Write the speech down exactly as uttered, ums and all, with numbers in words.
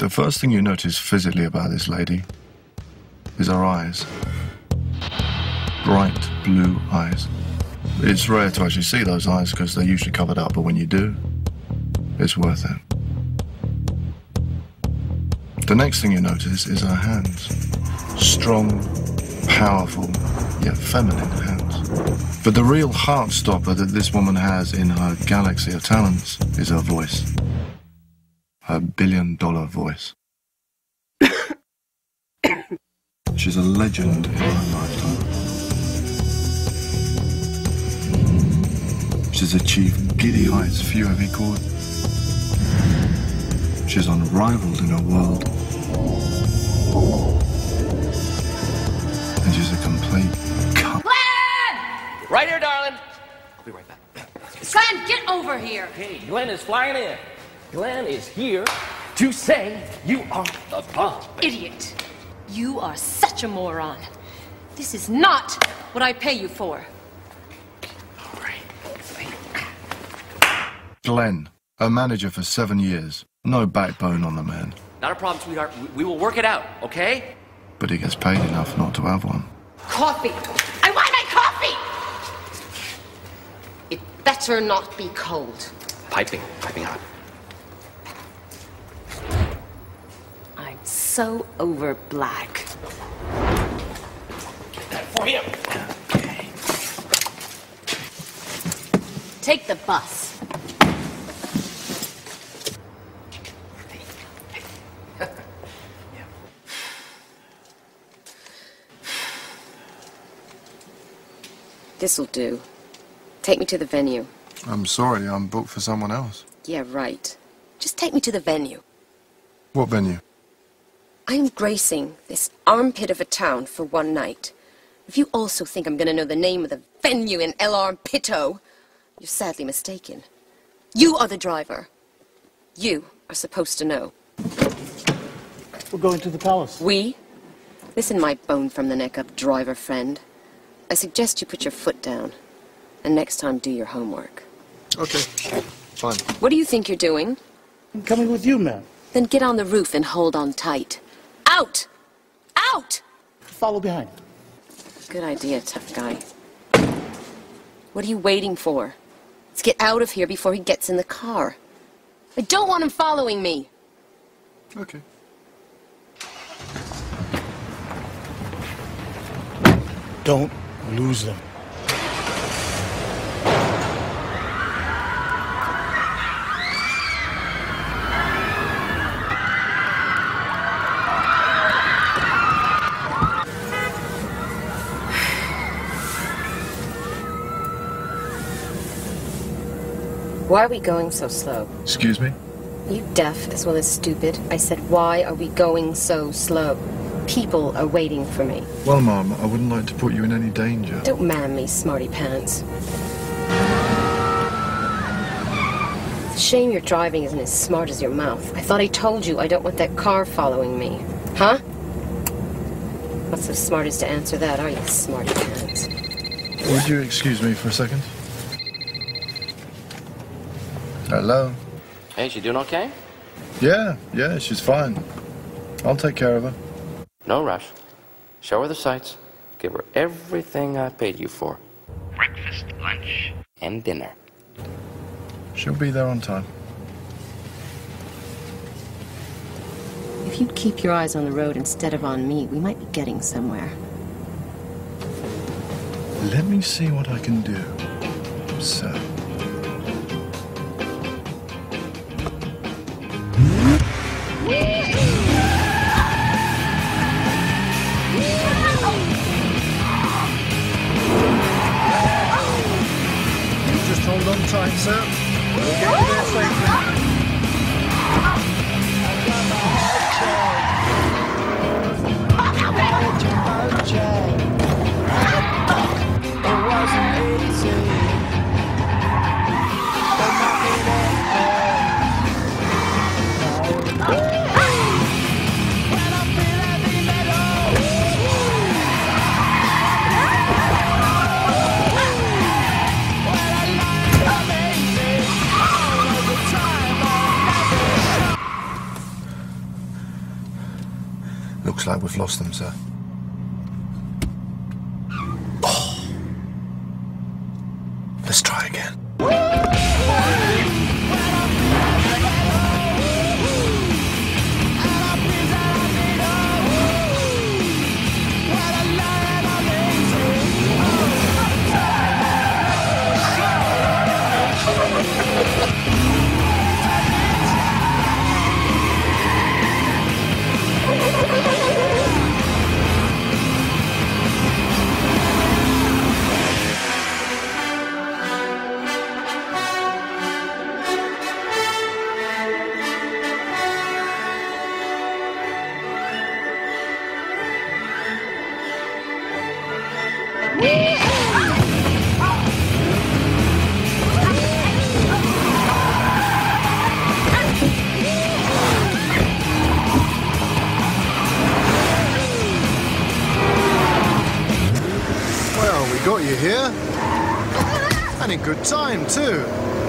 The first thing you notice physically about this lady is her eyes. Bright blue eyes. It's rare to actually see those eyes because they're usually covered up, but when you do, it's worth it. The next thing you notice is her hands. Strong, powerful, yet feminine hands. But the real heart stopper that this woman has in her galaxy of talents is her voice. Her billion dollar voice. She's a legend in her lifetime. She's achieved giddy heights few have equaled. She's unrivaled in her world. And she's a complete cunt. Glenn! Right here, darling. I'll be right back. Glenn, get over here. Hey, Glenn is flying in. Glenn is here to say you are the bomb. Idiot. You are such a moron. This is not what I pay you for. All right. Glenn, a manager for seven years. No backbone on the man. Not a problem, sweetheart. We, we will work it out, okay? But he gets paid enough not to have one. Coffee. I want my coffee! It better not be cold. Piping. Piping hot. So over black. Get that for him. Okay. Take the bus. Yeah. This'll do. Take me to the venue. I'm sorry, I'm booked for someone else. Yeah, right. Just take me to the venue. What venue? I'm gracing this armpit of a town for one night. If you also think I'm going to know the name of the venue in El Armpito, you're sadly mistaken. You are the driver. You are supposed to know. We're going to the palace. We? Listen, my bone-from-the-neck-up driver friend. I suggest you put your foot down, and next time do your homework. Okay, fine. What do you think you're doing? I'm coming with you, ma'am. Then get on the roof and hold on tight. Out! Out! Follow behind. Good idea, tough guy. What are you waiting for? Let's get out of here before he gets in the car. I don't want him following me. Okay. Don't lose them. Why are we going so slow? Excuse me? Are you deaf as well as stupid? I said, why are we going so slow? People are waiting for me. Well, Mom, I wouldn't like to put you in any danger. Don't man me, smarty pants. It's a shame your driving isn't as smart as your mouth. I thought I told you I don't want that car following me. Huh? Not so smart as to answer that, are you, smarty pants? Would you excuse me for a second? Hello. Hey, she doing okay? Yeah, yeah, she's fine. I'll take care of her. No rush. Show her the sights. Give her everything I paid you for. Breakfast, lunch, and dinner. She'll be there on time. If you'd keep your eyes on the road instead of on me, we might be getting somewhere. Let me see what I can do, sir. Time, sir. We'll get you there safely. It wasn't easy. Looks like we've lost them, sir. Oh. Let's try again. Well, we got you here, and in good time too.